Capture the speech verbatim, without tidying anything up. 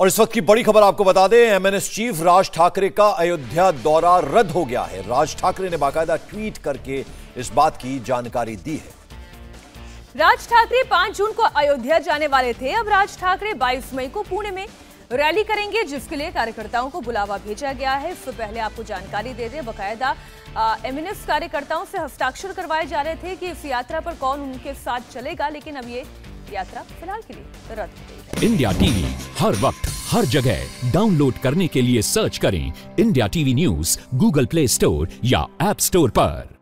और इस वक्त की बड़ी खबर आपको बता दें, एमएनएस चीफ राज ठाकरे का अयोध्या दौरा रद्द हो गया है। राज ठाकरे ने बाकायदा ट्वीट करके इस बात की जानकारी दी है। राज ठाकरे पांच जून को अयोध्या जाने वाले थे। अब राज ठाकरे बाईस मई को पुणे में रैली करेंगे, जिसके लिए कार्यकर्ताओं को बुलावा भेजा गया है। इससे पहले आपको जानकारी दे दें, बाकायदा एमएनएस कार्यकर्ताओं से हस्ताक्षर करवाए जा रहे थे कि इस यात्रा पर कौन उनके साथ चलेगा, लेकिन अब ये यात्रा फिलहाल के लिए रद्द हो गई है। इंडिया टीवी हर वक्त हर जगह डाउनलोड करने के लिए सर्च करें India TV news Google Play Store या ऐप स्टोर पर।